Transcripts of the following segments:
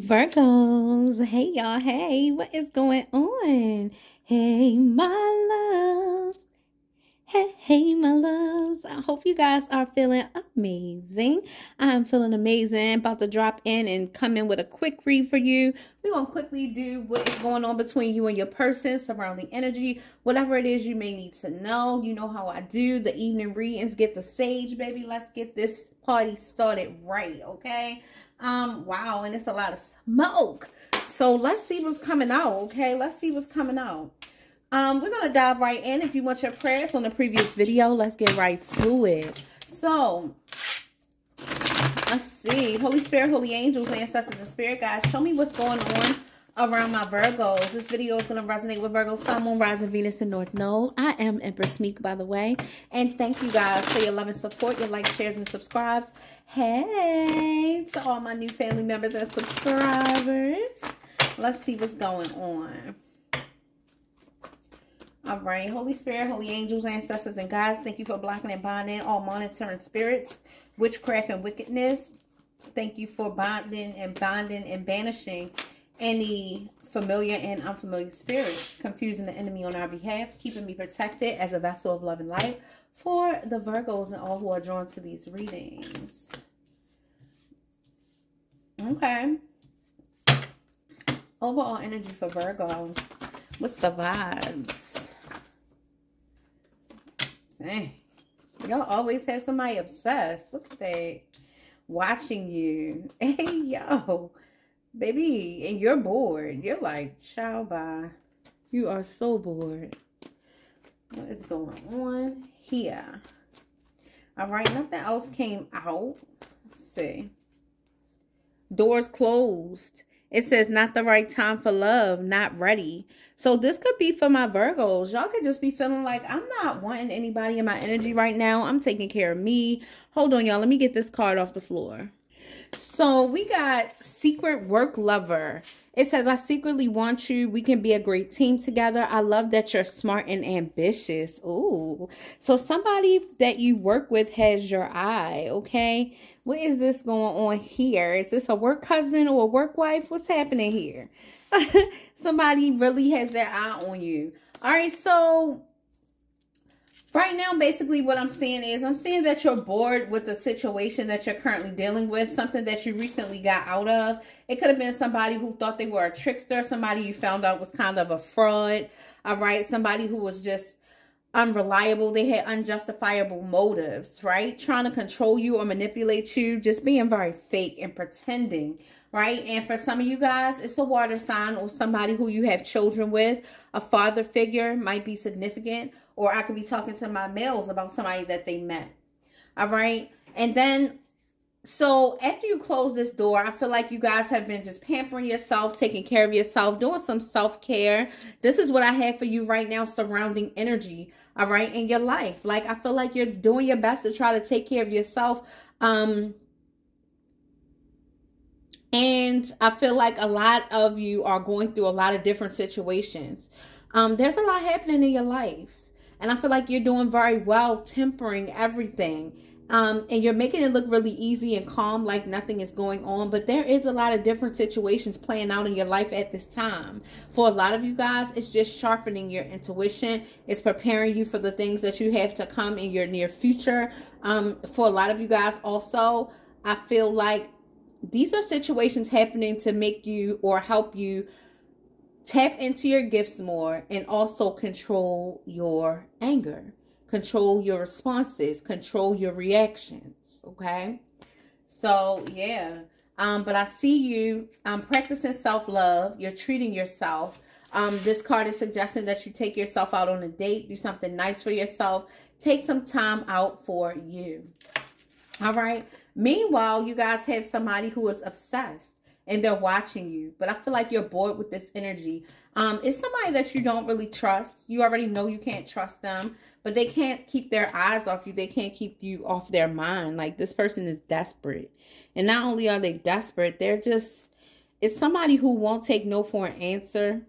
Virgos, hey y'all, hey, what is going on? Hey my loves, hey my loves, I hope you guys are feeling amazing. I'm feeling amazing, about to drop in and come in with a quick read for you. We're going to quickly do what is going on between you and your person, surrounding energy, whatever it is you may need to know. You know how I do, the evening readings, get the sage, baby, let's get this party started right, okay? Wow, and it's a lot of smoke, so let's see what's coming out. Okay, let's see what's coming out. We're gonna dive right in. If you want your prayers on the previous video, let's get right to it. So let's see. Holy Spirit, holy angels, ancestors, and spirit guides, show me what's going on around my Virgos. This video is going to resonate with Virgo, Sun, Moon, Rising, Venus, and North Node. I am Empress Meek, by the way. And thank you guys for your love and support, your likes, shares, and subscribes. Hey, to all my new family members and subscribers. Let's see what's going on. All right. Holy Spirit, holy angels, ancestors, and guides, thank you for blocking and binding all monitoring spirits, witchcraft, and wickedness. Thank you for binding and banishing any familiar and unfamiliar spirits, confusing the enemy on our behalf, keeping me protected as a vessel of love and light for the Virgos and all who are drawn to these readings. Okay. Overall energy for Virgo. What's the vibes? Dang. Y'all always have somebody obsessed. Look at that. Watching you. Hey, yo. Baby, and you're bored. You're like, ciao, bye. You are so bored. What is going on here? All right, nothing else came out. Let's see. Doors closed. It says, not the right time for love, not ready. So this could be for my Virgos. Y'all could just be feeling like, I'm not wanting anybody in my energy right now. I'm taking care of me. Hold on, y'all. Let me get this card off the floor. So we got secret work lover. It says, I secretly want you. We can be a great team together. I love that you're smart and ambitious. Ooh. So somebody that you work with has your eye, okay? What is this going on here? Is this a work husband or a work wife? What's happening here? Somebody really has their eye on you. All right, so right now, basically what I'm seeing is I'm seeing that you're bored with the situation that you're currently dealing with, something that you recently got out of. It could have been somebody who thought they were a trickster, somebody you found out was kind of a fraud, all right? Somebody who was just unreliable. They had unjustifiable motives, right? Trying to control you or manipulate you, just being very fake and pretending, right? And for some of you guys, it's a water sign or somebody who you have children with. A father figure might be significant. Or I could be talking to my males about somebody that they met. All right. And then, so after you close this door, I feel like you guys have been just pampering yourself, taking care of yourself, doing some self-care. This is what I have for you right now, surrounding energy. All right. In your life. Like, I feel like you're doing your best to try to take care of yourself. And I feel like a lot of you are going through a lot of different situations. There's a lot happening in your life. And I feel like you're doing very well, tempering everything. And you're making it look really easy and calm, like nothing is going on. But there is a lot of different situations playing out in your life at this time. For a lot of you guys, it's just sharpening your intuition. It's preparing you for the things that you have to come in your near future. For a lot of you guys also, I feel like these are situations happening to make you or help you tap into your gifts more, and also control your anger, control your responses, control your reactions, okay? So, yeah, but I see you practicing self-love. You're treating yourself. This card is suggesting that you take yourself out on a date, do something nice for yourself, take some time out for you, all right? Meanwhile, you guys have somebody who is obsessed. And they're watching you. But I feel like you're bored with this energy. It's somebody that you don't really trust. You already know you can't trust them. But they can't keep their eyes off you. They can't keep you off their mind. Like, this person is desperate. And not only are they desperate, they're just... It's somebody who won't take no for an answer.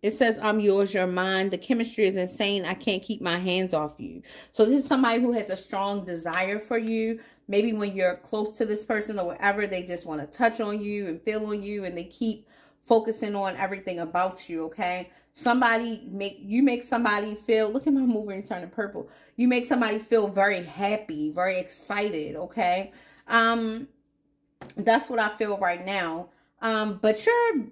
It says, I'm yours, you're mine. The chemistry is insane. I can't keep my hands off you. So this is somebody who has a strong desire for you. Maybe when you're close to this person or whatever, they just want to touch on you and feel on you, and they keep focusing on everything about you, okay? You make somebody feel, look at my mover and turning purple. You make somebody feel very happy, very excited, okay? That's what I feel right now. But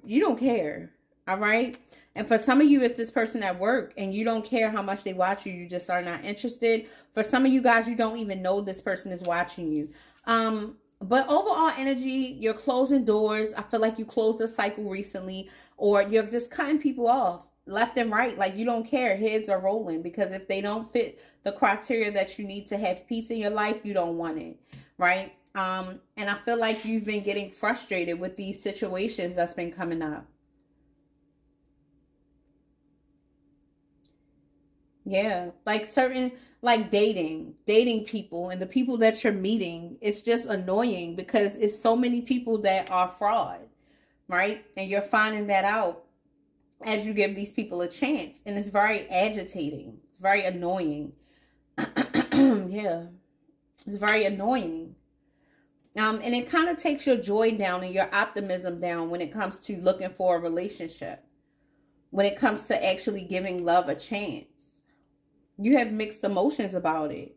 you don't care, all right? And for some of you, it's this person at work, and you don't care how much they watch you. You just are not interested. For some of you guys, you don't even know this person is watching you. But overall energy, you're closing doors. I feel like you closed a cycle recently, or you're just cutting people off left and right. Like, you don't care. Heads are rolling, because if they don't fit the criteria that you need to have peace in your life, you don't want it, right? And I feel like you've been getting frustrated with these situations that's been coming up. Yeah, like certain, like dating people, and the people that you're meeting, it's just annoying because it's so many people that are fraud, right? And you're finding that out as you give these people a chance, and it's very agitating. It's very annoying. Yeah, it's very annoying. And it kind of takes your joy down and your optimism down when it comes to looking for a relationship, when it comes to actually giving love a chance. You have mixed emotions about it.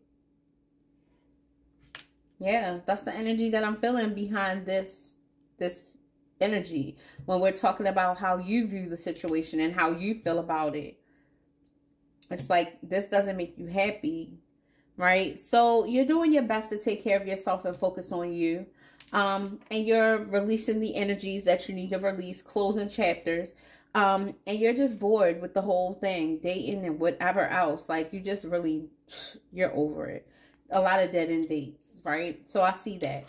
Yeah, that's the energy that I'm feeling behind this energy when we're talking about how you view the situation and how you feel about it. It's like, this doesn't make you happy, right? So you're doing your best to take care of yourself and focus on you. And you're releasing the energies that you need to release, closing chapters. And you're just bored with the whole thing, dating and whatever else. Like, you just really, you're over it. A lot of dead-end dates, right? So I see that.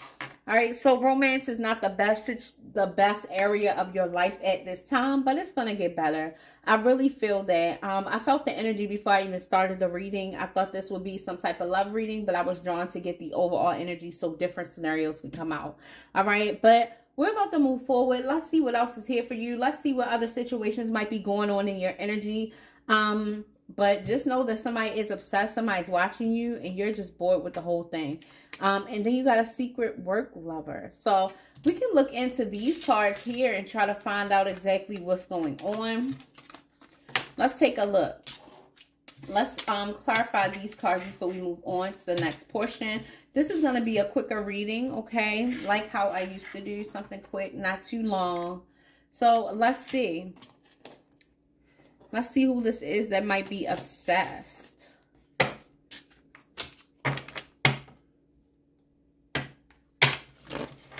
All right, so romance is not the best area of your life at this time, but it's going to get better. I really feel that. I felt the energy before I even started the reading. I thought this would be some type of love reading, but I was drawn to get the overall energy so different scenarios can come out. All right, but we're about to move forward. Let's see what else is here for you. Let's see what other situations might be going on in your energy. But just know that somebody is obsessed. Somebody's watching you, and you're just bored with the whole thing. And then you got a secret work lover. So we can look into these cards here and try to find out exactly what's going on. Let's take a look. Let's clarify these cards before we move on to the next portion. This is going to be a quicker reading, okay? Like how I used to do, something quick, not too long. So let's see. Let's see who this is that might be obsessed.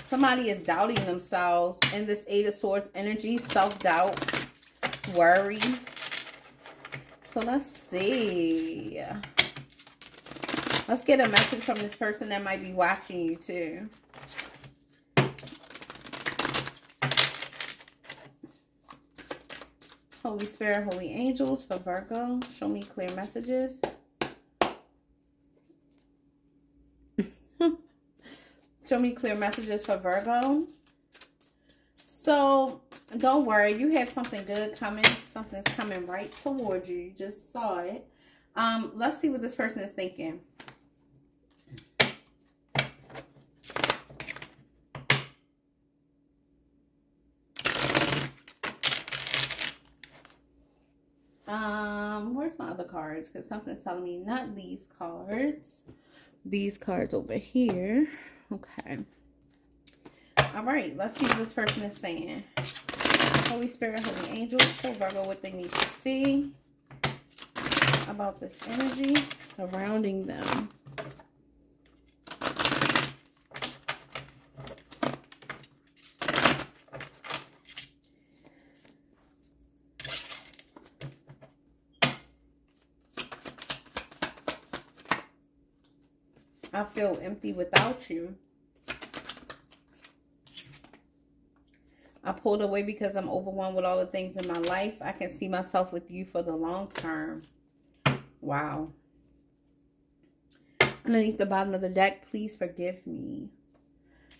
Somebody is doubting themselves in this Eight of Swords energy, self-doubt, worry. So let's see. Let's get a message from this person that might be watching you too. Holy Spirit, Holy Angels for Virgo. Show me clear messages. Show me clear messages for Virgo. So don't worry. You have something good coming. Something's coming right towards you. You just saw it. Let's see what this person is thinking. Where's my other cards? Because something's telling me not these cards. These cards over here. Okay. All right. Let's see what this person is saying. Holy Spirit, Holy Angels, show Virgo what they need to see about this energy surrounding them. I feel empty without you. I pulled away because I'm overwhelmed with all the things in my life. I can see myself with you for the long term. Wow. Underneath the bottom of the deck, please forgive me.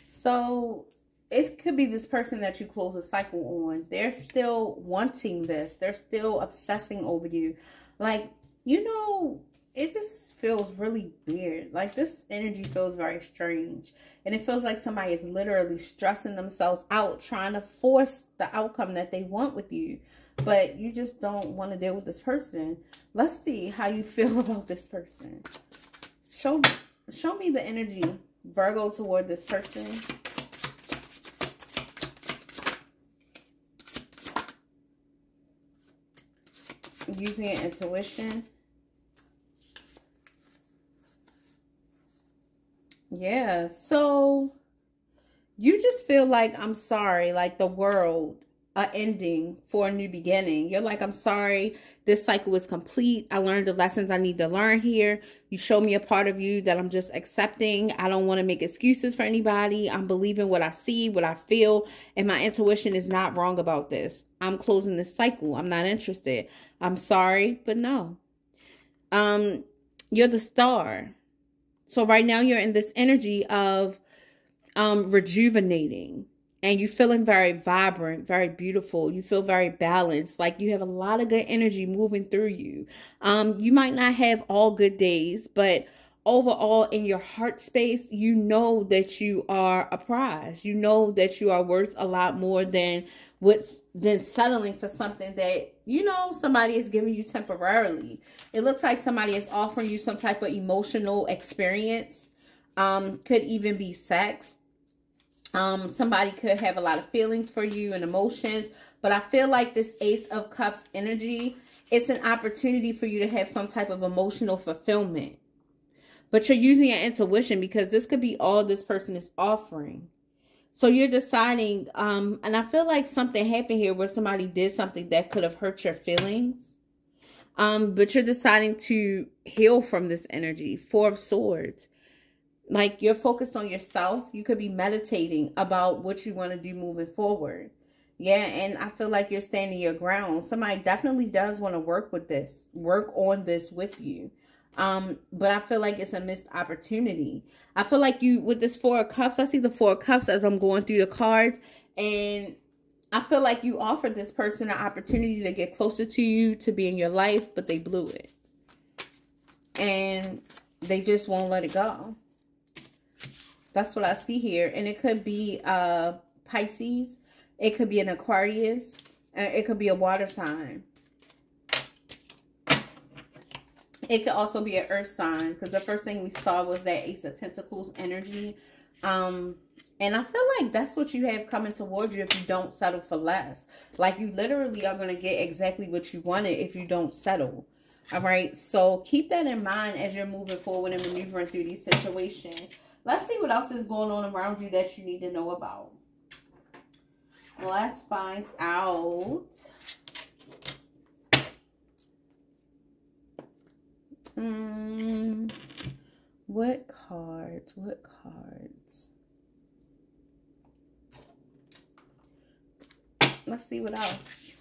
So it could be this person that you close a cycle on. They're still wanting this. They're still obsessing over you. Like, you know, it just feels really weird. Like, this energy feels very strange. And it feels like somebody is literally stressing themselves out, trying to force the outcome that they want with you. But you just don't want to deal with this person. Let's see how you feel about this person. Show me the energy, Virgo, toward this person. Using your intuition. Yeah, so you just feel like, I'm sorry, like the world, an ending for a new beginning. You're like, I'm sorry, this cycle is complete. I learned the lessons I need to learn here. You show me a part of you that I'm just accepting. I don't want to make excuses for anybody. I'm believing what I see, what I feel, and my intuition is not wrong about this. I'm closing this cycle. I'm not interested. I'm sorry, but no. You're the star. So right now you're in this energy of rejuvenating, and you're feeling very vibrant, very beautiful. You feel very balanced. Like, you have a lot of good energy moving through you. You might not have all good days, but overall in your heart space, you know that you are a prize. You know that you are worth a lot more than settling for something that, you know, somebody is giving you temporarily. It looks like somebody is offering you some type of emotional experience. Could even be sex. Somebody could have a lot of feelings for you and emotions. But I feel like this Ace of Cups energy, it's an opportunity for you to have some type of emotional fulfillment. But you're using your intuition, because this could be all this person is offering. So you're deciding, and I feel like something happened here where somebody did something that could have hurt your feelings. But you're deciding to heal from this energy. Four of Swords. Like, you're focused on yourself. You could be meditating about what you want to do moving forward. Yeah, and I feel like you're standing your ground. Somebody definitely does want to work with this. Work on this with you. But I feel like it's a missed opportunity. I feel like you, with this Four of Cups, I see the Four of Cups as I'm going through the cards, and I feel like you offered this person an opportunity to get closer to you, to be in your life, but they blew it. And they just won't let it go. That's what I see here. And it could be Pisces. It could be an Aquarius. It could be a water sign. It could also be an earth sign, because the first thing we saw was that Ace of Pentacles energy. And I feel like that's what you have coming towards you if you don't settle for less. Like, you literally are going to get exactly what you wanted if you don't settle. All right. So keep that in mind as you're moving forward and maneuvering through these situations. Let's see what else is going on around you that you need to know about. Let's find out. What cards? What cards? Let's see what else.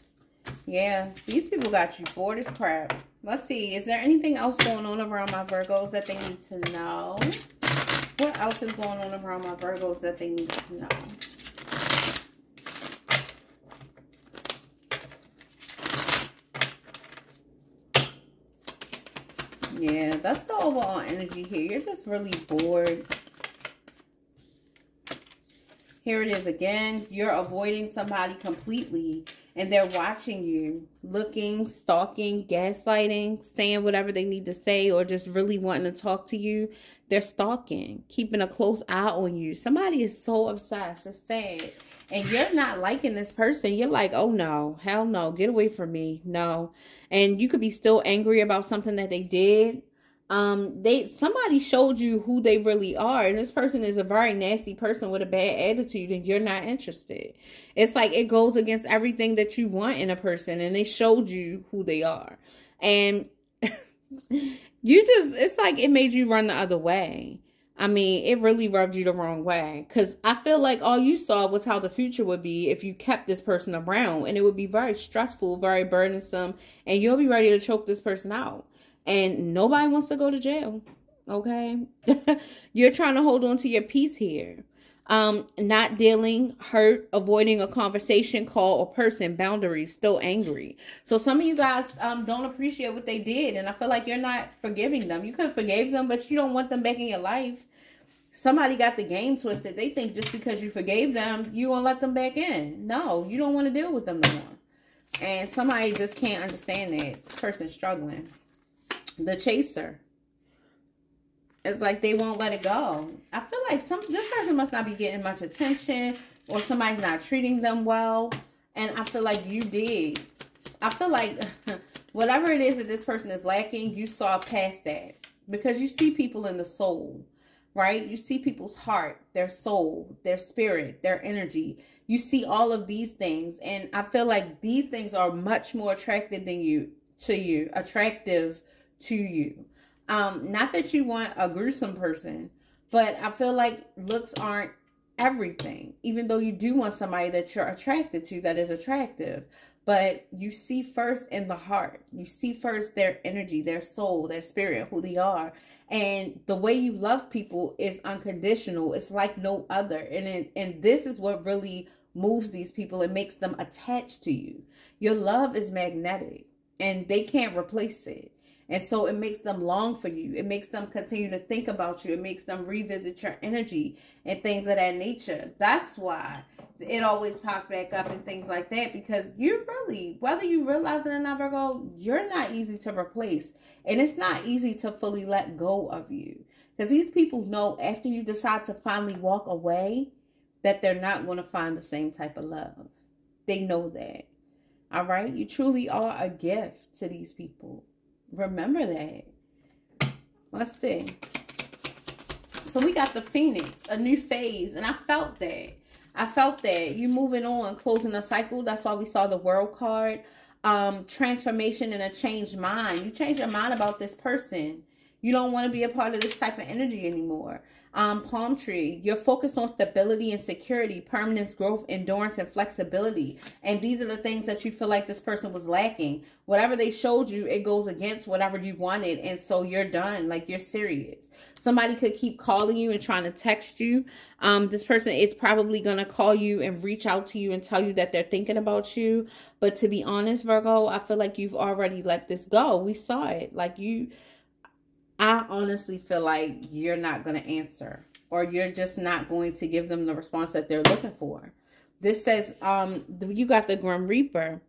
Yeah, these people got you bored as crap. Let's see. Is there anything else going on around my Virgos that they need to know? What else is going on around my Virgos that they need to know? Yeah, that's the overall energy here. You're just really bored. Here it is again. You're avoiding somebody completely, and they're watching you, looking, stalking, gaslighting, saying whatever they need to say, or just really wanting to talk to you. They're stalking, keeping a close eye on you. Somebody is so obsessed. It's sad. And you're not liking this person. You're like, oh no, hell no, get away from me, no. And you could be still angry about something that they did. Somebody showed you who they really are, and this person is a very nasty person with a bad attitude, and you're not interested. It's like it goes against everything that you want in a person, and they showed you who they are. And it's like it made you run the other way. I mean, it really rubbed you the wrong way, because I feel like all you saw was how the future would be if you kept this person around, and it would be very stressful, very burdensome, and you'll be ready to choke this person out, and nobody wants to go to jail, okay? You're trying to hold on to your peace here. Not dealing, hurt, avoiding a conversation, call, or person, boundaries, still angry. So some of you guys don't appreciate what they did, and I feel like you're not forgiving them. You could have forgave them, but you don't want them back in your life. Somebody got the game twisted. They think just because you forgave them, you're going to let them back in. No, you don't want to deal with them no more. And somebody just can't understand that. This person's struggling. The chaser. It's like they won't let it go. I feel like this person must not be getting much attention, or somebody's not treating them well. And I feel like you did. I feel like whatever it is that this person is lacking, you saw past that. Because you see people in the soul, right? You see people's heart, their soul, their spirit, their energy. You see all of these things. And I feel like these things are much more attractive than attractive to you. Not that you want a gruesome person, but I feel like looks aren't everything, even though you do want somebody that you're attracted to that is attractive. But you see first in the heart. You see first their energy, their soul, their spirit, who they are. And the way you love people is unconditional. It's like no other. And this is what really moves these people. It makes them attached to you. Your love is magnetic, and they can't replace it. And so it makes them long for you. It makes them continue to think about you. It makes them revisit your energy and things of that nature. That's why it always pops back up and things like that. Because you're really, whether you realize it or not, Virgo, you're not easy to replace. And it's not easy to fully let go of you. Because these people know after you decide to finally walk away that they're not going to find the same type of love. They know that. All right? You truly are a gift to these people. Remember that. Let's see. So we got the Phoenix, a new phase, and I felt that. I felt that you moving on, closing the cycle. That's why we saw the World card. Transformation and a changed mind. You change your mind about this person. You don't want to be a part of this type of energy anymore. Palm tree. You're focused on stability and security, permanence, growth, endurance, and flexibility. And these are the things that you feel like this person was lacking. Whatever they showed you, it goes against whatever you wanted. And so you're done. Like, you're serious. Somebody could keep calling you and trying to text you. This person is probably going to call you and reach out to you and tell you that they're thinking about you. But to be honest, Virgo, I feel like you've already let this go. We saw it. Like, I honestly feel like you're not going to answer, or you're just not going to give them the response that they're looking for. This says, you got the Grim Reaper.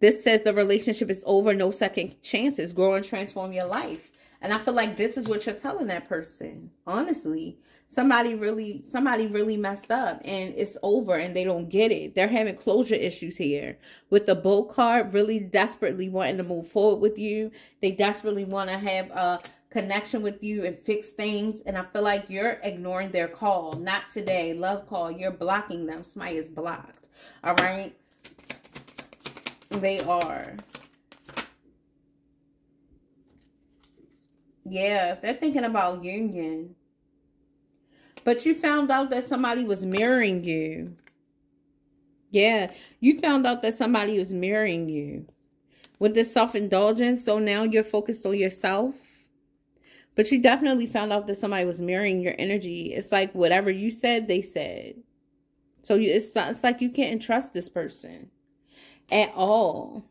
This says the relationship is over. No second chances. Grow and transform your life. And I feel like this is what you're telling that person. Honestly, somebody really messed up, and it's over, and they don't get it. They're having closure issues here. With the Bow card, really desperately wanting to move forward with you. They desperately want to have a connection with you and fix things. And I feel like you're ignoring their call. Not today. Love call. You're blocking them. Somebody is blocked. All right? They are. Yeah, they're thinking about union. But you found out that somebody was mirroring you. Yeah, you found out that somebody was mirroring you. With this self-indulgence, so now you're focused on yourself. But you definitely found out that somebody was mirroring your energy. It's like whatever you said, they said. So it's like you can't trust this person at all.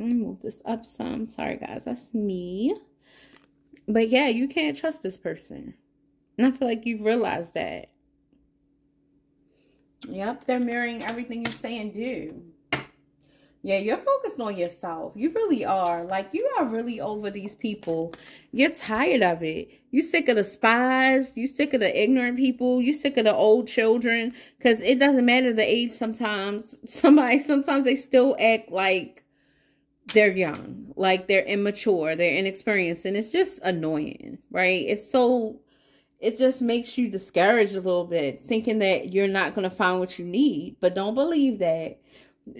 Let me move this up some. Sorry, guys. That's me. But yeah, you can't trust this person. And I feel like you've realized that. Yep, they're mirroring everything you say and do. Yeah, you're focused on yourself. You really are. Like, you are really over these people. You're tired of it. You sick of the spies. You sick of the ignorant people. You sick of the old children. Because it doesn't matter the age sometimes. Sometimes they still act like they're young, like they're immature, they're inexperienced, and it's just annoying, right? It just makes you discouraged a little bit, thinking that you're not going to find what you need. But don't believe that.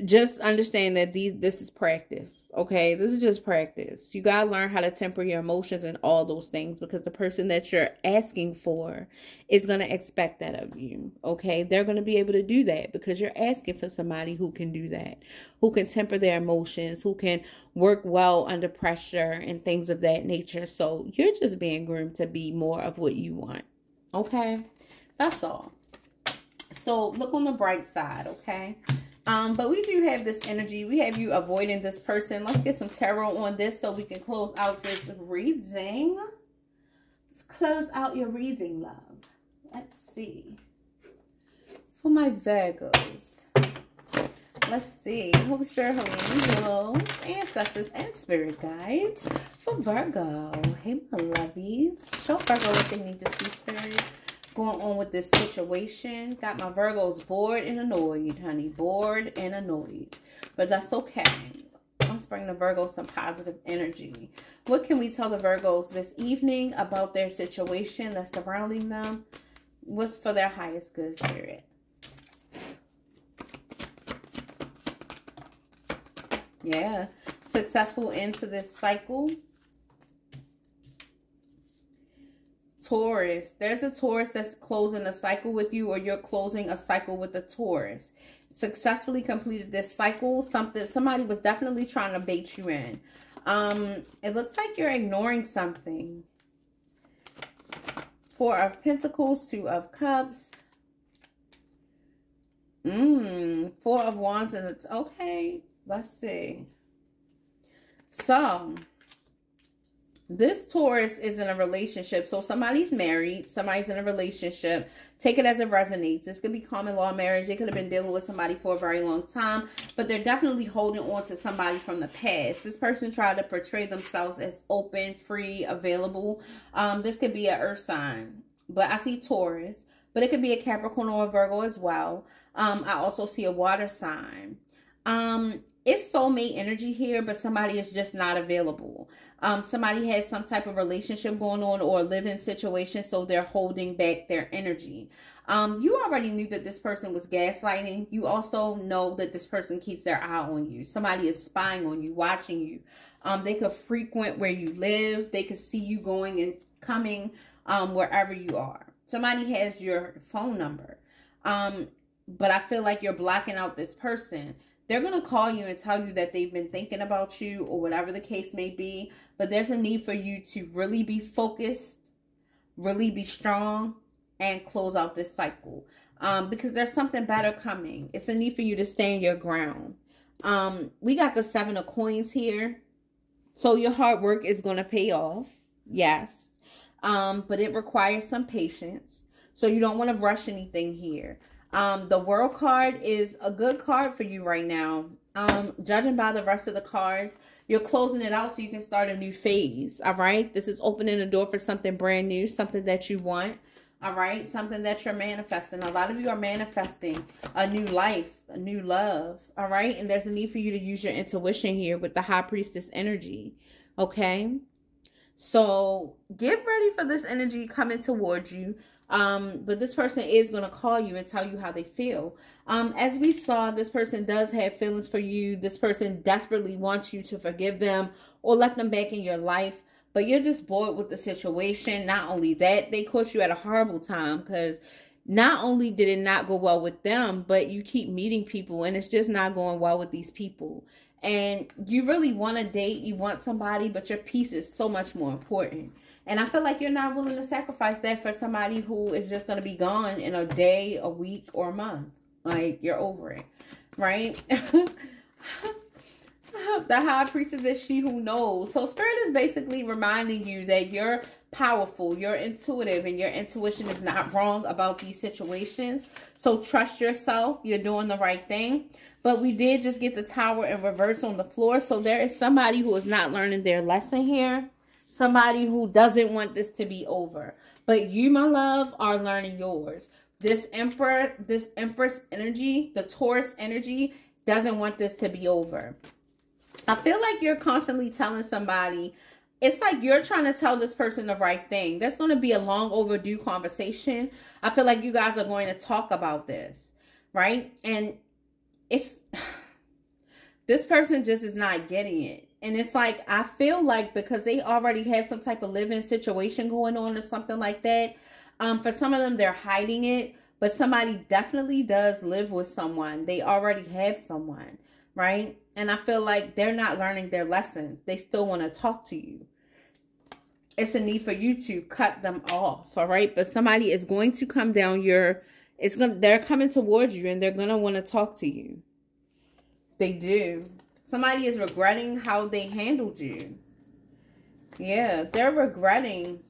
Just understand that this is practice, okay? This is just practice. You got to learn how to temper your emotions and all those things, because the person that you're asking for is going to expect that of you, okay? They're going to be able to do that because you're asking for somebody who can do that, who can temper their emotions, who can work well under pressure and things of that nature. So you're just being groomed to be more of what you want, Okay, that's all. So look on the bright side, okay? But we do have this energy. We have you avoiding this person. Let's get some tarot on this so we can close out this reading. Let's close out your reading, love. Let's see. For my Virgos. Let's see. Holy Spirit, Holy Angels, Ancestors, and Spirit Guides. For Virgo. Hey, my lovies. Show Virgo what they need to see, Spirit. Going on with this situation. Got my Virgos bored and annoyed, honey. Bored and annoyed. But that's okay. Let's bring the Virgos some positive energy. What can we tell the Virgos this evening about their situation that's surrounding them? What's for their highest good, Spirit? Yeah. Successful end to this cycle. Taurus, there's a Taurus that's closing a cycle with you, or you're closing a cycle with a Taurus. Successfully completed this cycle. Somebody was definitely trying to bait you in. It looks like you're ignoring something. 4 of Pentacles, 2 of Cups. 4 of Wands, and it's okay. Let's see. So this Taurus is in a relationship. So somebody's married. Somebody's in a relationship. Take it as it resonates. This could be common law marriage. They could have been dealing with somebody for a very long time. But they're definitely holding on to somebody from the past. This person tried to portray themselves as open, free, available. This could be an earth sign. But I see Taurus. But it could be a Capricorn or a Virgo as well. I also see a water sign. It's soulmate energy here, but somebody is just not available. Somebody has some type of relationship going on or a live-in situation, so they're holding back their energy. You already knew that this person was gaslighting. You also know that this person keeps their eye on you. Somebody is spying on you, watching you. They could frequent where you live. They could see you going and coming wherever you are. Somebody has your phone number, but I feel like you're blocking out this person. They're going to call you and tell you that they've been thinking about you or whatever the case may be. But there's a need for you to really be focused, really be strong, and close out this cycle. Because there's something better coming. It's a need for you to stand your ground. We got the 7 of Coins here. So your hard work is going to pay off. Yes. But it requires some patience. So you don't want to rush anything here. The World card is a good card for you right now. Judging by the rest of the cards, you're closing it out so you can start a new phase, all right? This is opening the door for something brand new, something that you want, all right? Something that you're manifesting. A lot of you are manifesting a new life, a new love, all right? And there's a need for you to use your intuition here with the High Priestess energy, okay? So get ready for this energy coming towards you. But this person is going to call you and tell you how they feel. As we saw, this person does have feelings for you. This person desperately wants you to forgive them or let them back in your life. But you're just bored with the situation. Not only that, they caught you at a horrible time because not only did it not go well with them, but you keep meeting people and it's just not going well with these people. And you really want to date. You want somebody, but your peace is so much more important. And I feel like you're not willing to sacrifice that for somebody who is just going to be gone in a day, a week, or a month. Like, you're over it, right? The High Priestess is she who knows. So Spirit is basically reminding you that you're powerful, you're intuitive, and your intuition is not wrong about these situations. So trust yourself. You're doing the right thing. But we did just get the Tower in reverse on the floor. So there is somebody who is not learning their lesson here. Somebody who doesn't want this to be over. But you, my love, are learning yours. This Empress energy, the Taurus energy, doesn't want this to be over. I feel like you're constantly telling somebody. It's like you're trying to tell this person the right thing. There's going to be a long overdue conversation. I feel like you guys are going to talk about this, right? And it's this person just is not getting it. And it's like, I feel like because they already have some type of live-in situation going on or something like that. For some of them, they're hiding it. But somebody definitely does live with someone. They already have someone, right? And I feel like they're not learning their lesson. They still want to talk to you. it's a need for you to cut them off, all right? But somebody is going to come down your, they're coming towards you and they're going to want to talk to you. They do. Somebody is regretting how they handled you. Yeah, they're regretting.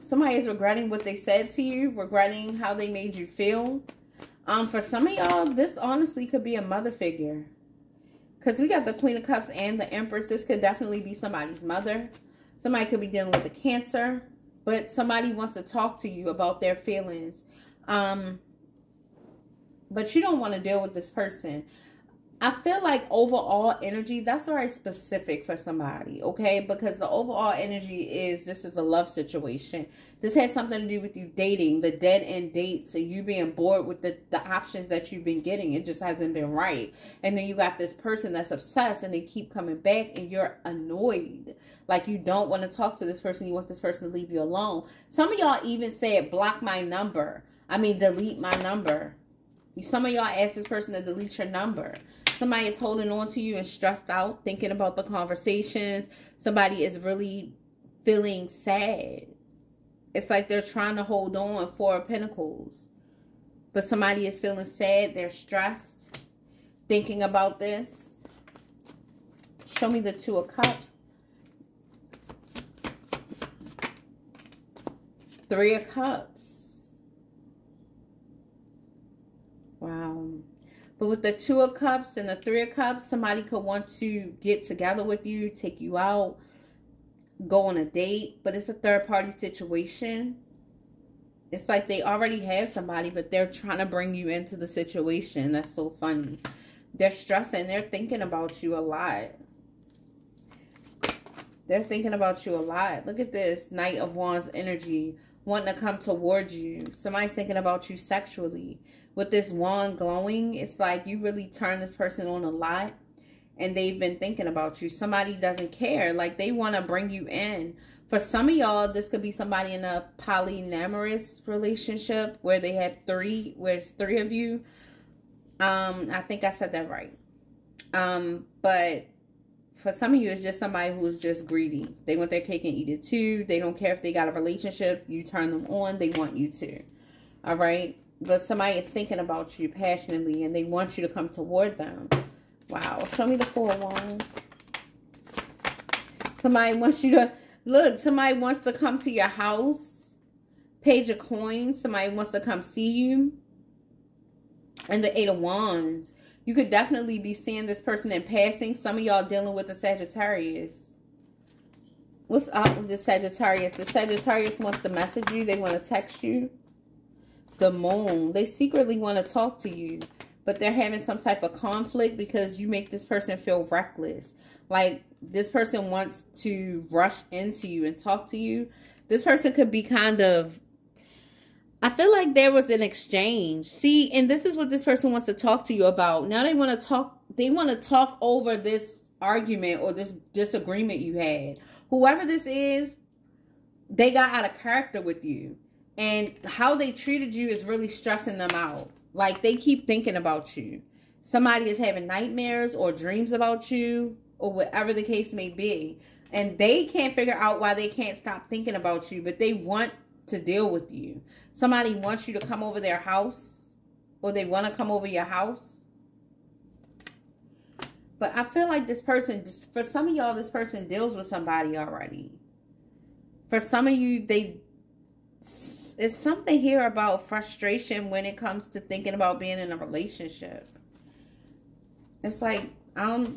Somebody is regretting what they said to you, regretting how they made you feel. For some of y'all, this honestly could be a mother figure. Because we got the Queen of Cups and the Empress. This could definitely be somebody's mother. Somebody could be dealing with a cancer. But somebody wants to talk to you about their feelings. But you don't want to deal with this person. I feel like overall energy, that's very specific for somebody, okay? Because the overall energy is, this is a love situation. This has something to do with you dating, the dead-end dates, and you being bored with the options that you've been getting. It just hasn't been right. And then you got this person that's obsessed, and they keep coming back, and you're annoyed. Like, you don't want to talk to this person. You want this person to leave you alone. Some of y'all even said, block my number. I mean, delete my number. Some of y'all asked this person to delete your number. Somebody is holding on to you and stressed out, thinking about the conversations. Somebody is really feeling sad. It's like they're trying to hold on for Pentacles. But somebody is feeling sad. They're stressed, thinking about this. Show me the Two of Cups. Three of Cups. Wow. But with the Two of Cups and the Three of Cups, somebody could want to get together with you, take you out, go on a date. But it's a third-party situation. It's like they already have somebody, but they're trying to bring you into the situation. That's so funny. They're stressing. They're thinking about you a lot. They're thinking about you a lot. Look at this Knight of Wands energy wanting to come towards you. Somebody's thinking about you sexually. With this wand glowing, it's like you really turn this person on a lot and they've been thinking about you. Somebody doesn't care. Like, they want to bring you in. For some of y'all, this could be somebody in a polyamorous relationship where they have three, where it's three of you. I think I said that right. But for some of you, it's just somebody who's just greedy. They want their cake and eat it too. They don't care if they got a relationship. You turn them on. They want you to. All right. But somebody is thinking about you passionately and they want you to come toward them. Wow. Show me the Four of Wands. Somebody wants you to... Look, somebody wants to come to your house. Page of Coins. Somebody wants to come see you. And the Eight of Wands. You could definitely be seeing this person in passing. Some of y'all dealing with the Sagittarius. What's up with the Sagittarius? The Sagittarius wants to message you. They want to text you. The Moon. They secretly want to talk to you, but they're having some type of conflict because you make this person feel reckless. Like, this person wants to rush into you and talk to you. This person could be kind of, I feel like there was an exchange. See, and this is what this person wants to talk to you about. Now they want to talk over this argument or this disagreement you had. Whoever this is, they got out of character with you. And how they treated you is really stressing them out. Like, they keep thinking about you. Somebody is having nightmares or dreams about you or whatever the case may be. And they can't figure out why they can't stop thinking about you, but they want to deal with you. Somebody wants you to come over their house or they want to come over your house. But I feel like this person, for some of y'all, this person deals with somebody already. For some of you, they... It's something here about frustration when it comes to thinking about being in a relationship. It's like,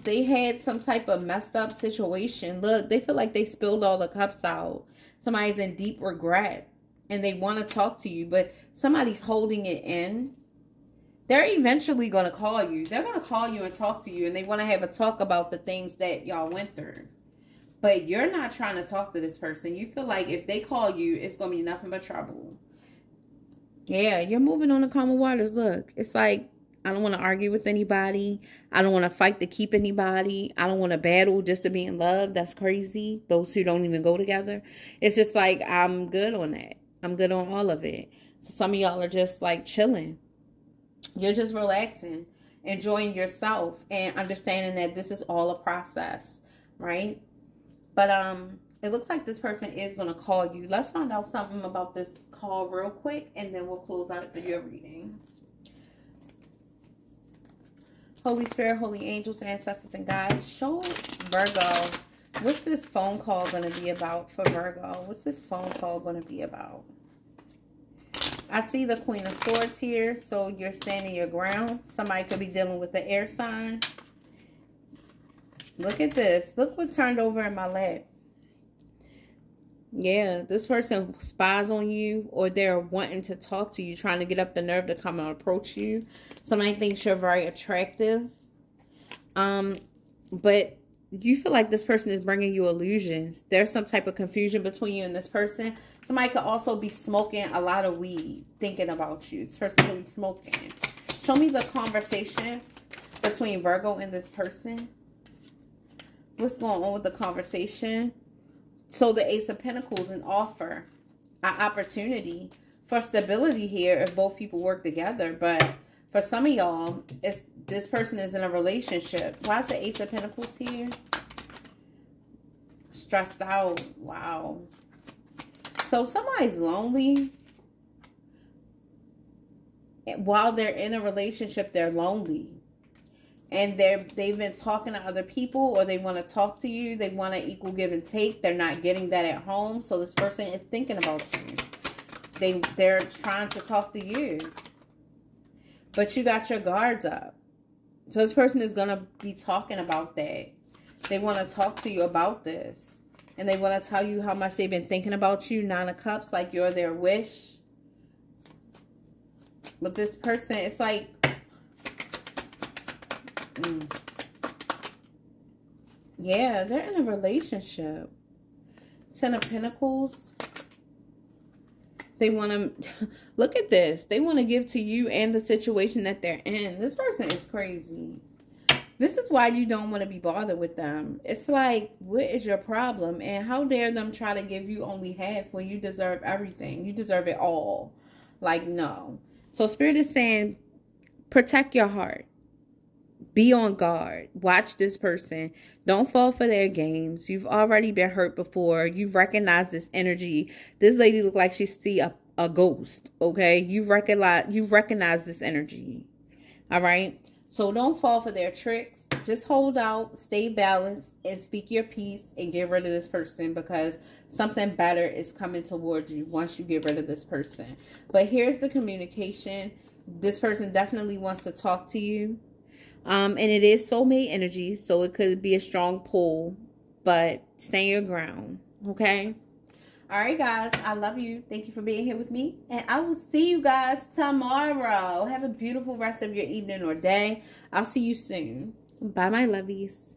they had some type of messed up situation. Look, they feel like they spilled all the cups out. Somebody's in deep regret and they want to talk to you, but somebody's holding it in. They're eventually going to call you. They're going to call you and talk to you, and they want to have a talk about the things that y'all went through. But you're not trying to talk to this person. You feel like if they call you, it's going to be nothing but trouble. Yeah, you're moving on to calmer waters. Look, it's like, I don't want to argue with anybody. I don't want to fight to keep anybody. I don't want to battle just to be in love. That's crazy. Those two don't even go together. It's just like, I'm good on that. I'm good on all of it. So some of y'all are just like chilling. You're just relaxing, enjoying yourself, and understanding that this is all a process, right? But It looks like this person is going to call you. Let's find out something about this call real quick, and then we'll close out your reading. Holy Spirit, holy angels, and ancestors and guides, show Virgo. What's this phone call going to be about for Virgo? What's this phone call going to be about? I see the Queen of Swords here, so you're standing your ground. Somebody could be dealing with the air sign. Look at this. Look what turned over in my lap. Yeah, this person spies on you, or they're wanting to talk to you, trying to get up the nerve to come and approach you. Somebody thinks you're very attractive. But you feel like this person is bringing you illusions. There's some type of confusion between you and this person. Somebody could also be smoking a lot of weed, thinking about you. This person could be smoking. Show me the conversation between Virgo and this person. What's going on with the conversation? So the Ace of Pentacles, an offer, an opportunity for stability here if both people work together. But for some of y'all, this person is in a relationship. Why is the Ace of Pentacles here? Stressed out. Wow. So somebody's lonely. While they're in a relationship, they're lonely. And they've been talking to other people, or they want to talk to you. They want to equal give and take. They're not getting that at home. So this person is thinking about you. They're trying to talk to you. But you got your guards up. So this person is going to be talking about that. They want to talk to you about this. And they want to tell you how much they've been thinking about you. 9 of Cups, like you're their wish. But this person, it's like... Yeah, they're in a relationship. 10 of Pentacles. They want to... Look at this. They want to give to you and the situation that they're in. This person is crazy. This is why you don't want to be bothered with them. It's like, what is your problem? And how dare them try to give you only half when you deserve everything? You deserve it all. Like, no. So Spirit is saying, protect your heart. Be on guard. Watch this person. Don't fall for their games. You've already been hurt before. You've recognized this energy. This lady looked like she see a ghost. Okay? You recognize this energy. All right? So don't fall for their tricks. Just hold out. Stay balanced. And speak your peace. And get rid of this person. Because something better is coming towards you once you get rid of this person. But here's the communication. This person definitely wants to talk to you. And it is soulmate energy, so it could be a strong pull, but stay your ground, okay? All right, guys, I love you. Thank you for being here with me, and I will see you guys tomorrow. Have a beautiful rest of your evening or day. I'll see you soon. Bye, my lovies.